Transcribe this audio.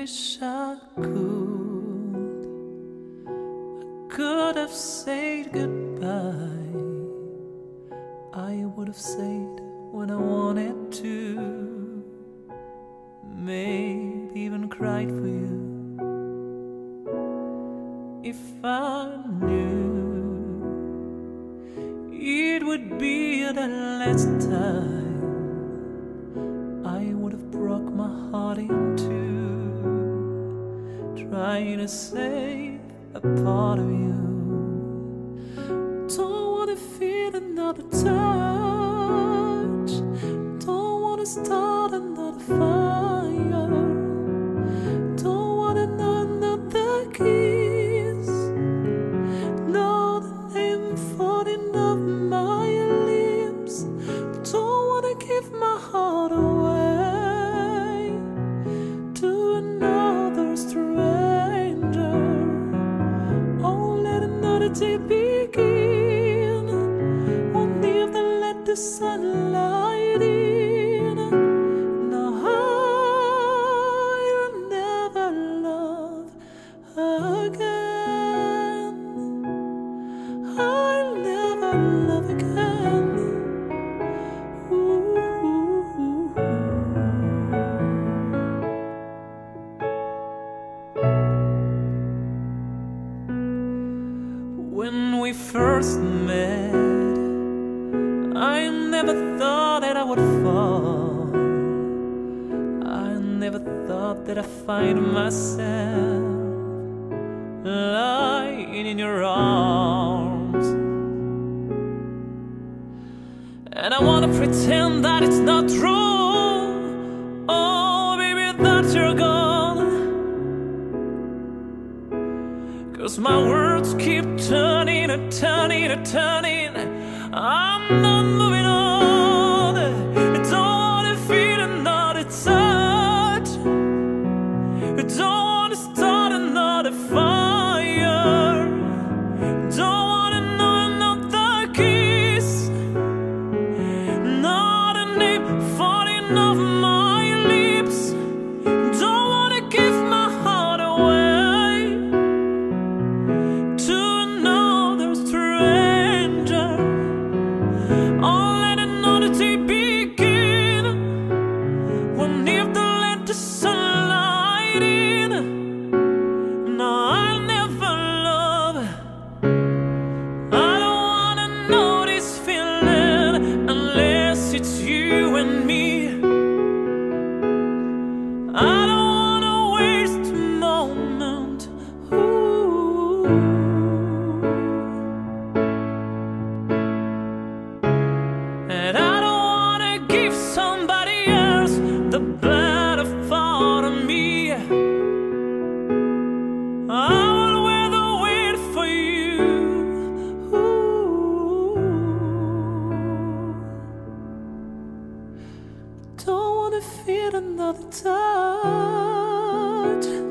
wish I could. I could have said goodbye. I would have said when I wanted to. Maybe even cried for you. If I knew it would be the last time, I would have broke my heart in two, trying to save a part of you. Don't want to feel another touch, don't want to start another fire, don't want to know another kiss. To begin, won't even let the sunlight in. No, I'll never love again. I'll never love again. When we first met, I never thought that I would fall. I never thought that I'd find myself lying in your arms. And I wanna pretend that it's not true. Oh, baby, that you're gone. 'Cause my words keep turning and turning and turning. I'm not moving on. I don't wanna feel another touch. I don't wanna start another fire. I don't wanna know another kiss. Not a name falling off my lips. Don't wanna give my heart away. I don't wanna waste a moment. Ooh. And I don't wanna give somebody else the better part of me. I will rather wait for you. Ooh. Don't wanna feel another touch.